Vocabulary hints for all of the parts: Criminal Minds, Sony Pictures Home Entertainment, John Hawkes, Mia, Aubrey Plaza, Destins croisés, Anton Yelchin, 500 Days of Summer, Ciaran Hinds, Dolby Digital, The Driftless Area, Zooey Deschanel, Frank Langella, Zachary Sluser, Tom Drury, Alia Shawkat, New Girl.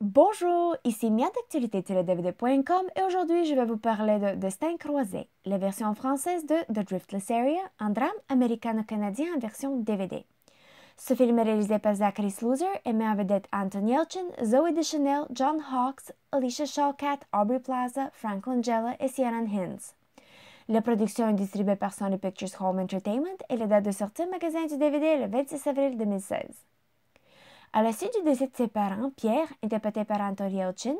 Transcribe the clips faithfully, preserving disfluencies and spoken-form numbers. Bonjour, ici Mia d'actualité tiret w d point com et aujourd'hui je vais vous parler de Destin croisé, la version française de The Driftless Area, un drame américano-canadien en version D V D. Ce film est réalisé par Zachary Sluser et met en vedette Anton Yelchin, Zooey Deschanel, John Hawkes, Alia Shawkat, Aubrey Plaza, Frank Langella et Ciaran Hinds. La production est distribuée par Sony Pictures Home Entertainment et la date de sortie magasin du D V D est le vingt-six avril deux mille seize. À la suite du décès de ses parents, Pierre, interprété par Anton Yelchin,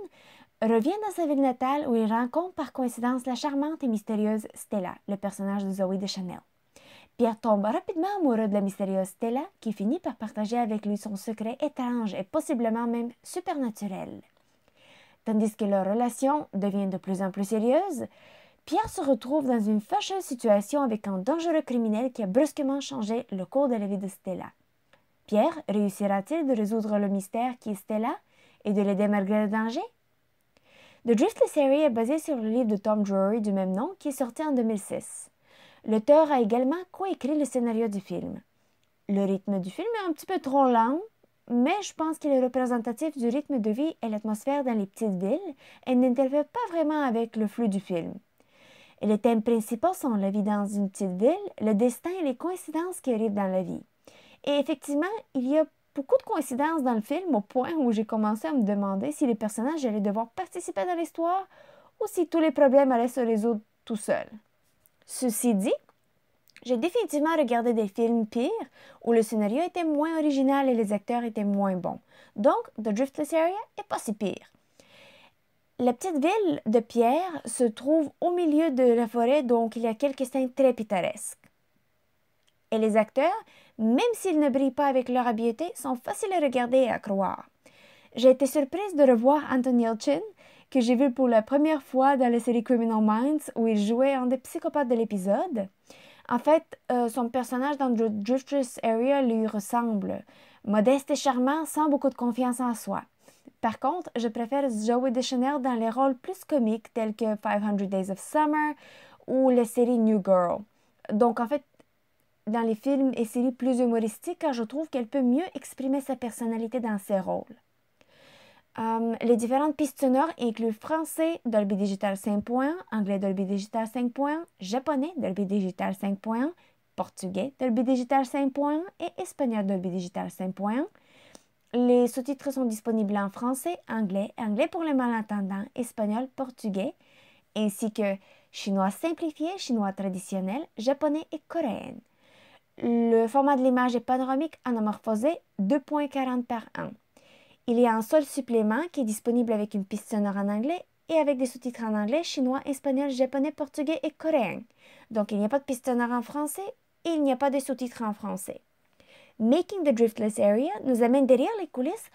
revient dans sa ville natale où il rencontre par coïncidence la charmante et mystérieuse Stella, le personnage de Zooey Deschanel. Pierre tombe rapidement amoureux de la mystérieuse Stella qui finit par partager avec lui son secret étrange et possiblement même supernaturel. Tandis que leur relation devient de plus en plus sérieuse, Pierre se retrouve dans une fâcheuse situation avec un dangereux criminel qui a brusquement changé le cours de la vie de Stella. Pierre réussira-t-il de résoudre le mystère qui est Stella et de l'aider malgré le danger? The Driftless Area est basée sur le livre de Tom Drury du même nom qui est sorti en deux mille six. L'auteur a également coécrit le scénario du film. Le rythme du film est un petit peu trop lent, mais je pense qu'il est représentatif du rythme de vie et l'atmosphère dans les petites villes et n'interfère pas vraiment avec le flux du film. Et les thèmes principaux sont la vie dans une petite ville, le destin et les coïncidences qui arrivent dans la vie. Et effectivement, il y a beaucoup de coïncidences dans le film au point où j'ai commencé à me demander si les personnages allaient devoir participer dans l'histoire ou si tous les problèmes allaient se résoudre tout seuls. Ceci dit, j'ai définitivement regardé des films pires où le scénario était moins original et les acteurs étaient moins bons. Donc, The Driftless Area n'est pas si pire. La petite ville de Pierre se trouve au milieu de la forêt, donc il y a quelques scènes très pittoresques. Et les acteurs, même s'ils ne brillent pas avec leur habileté, sont faciles à regarder et à croire. J'ai été surprise de revoir Anton Yelchin, que j'ai vu pour la première fois dans la série Criminal Minds, où il jouait un des psychopathes de l'épisode. En fait, euh, son personnage dans The Driftless Area lui ressemble, modeste et charmant, sans beaucoup de confiance en soi. Par contre, je préfère Zooey Deschanel dans les rôles plus comiques tels que five hundred Days of Summer ou la série New Girl. Donc en fait, dans les films et séries plus humoristiques, car je trouve qu'elle peut mieux exprimer sa personnalité dans ses rôles. Euh, les différentes pistes sonores incluent français Dolby Digital cinq point un, anglais Dolby Digital cinq point un, japonais Dolby Digital cinq point un, portugais Dolby Digital cinq point un et espagnol Dolby Digital cinq point un. Les sous-titres sont disponibles en français, anglais, anglais pour les malentendants, espagnol, portugais, ainsi que chinois simplifié, chinois traditionnel, japonais et coréen. Le format de l'image est panoramique anamorphosé deux point quarante par un. Il y a un seul supplément qui est disponible avec une piste sonore en anglais et avec des sous-titres en anglais, chinois, espagnol, japonais, portugais et coréen. Donc il n'y a pas de piste sonore en français et il n'y a pas de sous-titres en français. Making the Driftless Area nous amène derrière les coulisses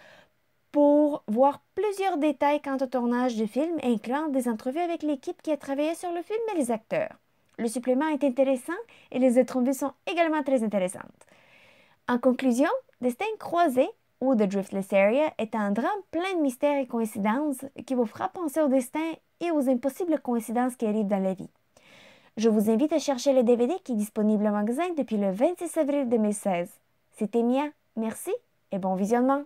pour voir plusieurs détails quant au tournage du film, incluant des entrevues avec l'équipe qui a travaillé sur le film et les acteurs. Le supplément est intéressant et les entrevues sont également très intéressantes. En conclusion, Destin croisé ou The Driftless Area est un drame plein de mystères et coïncidences qui vous fera penser au destin et aux impossibles coïncidences qui arrivent dans la vie. Je vous invite à chercher le D V D qui est disponible au magasin depuis le vingt-six avril deux mille seize. C'était Mia, merci et bon visionnement!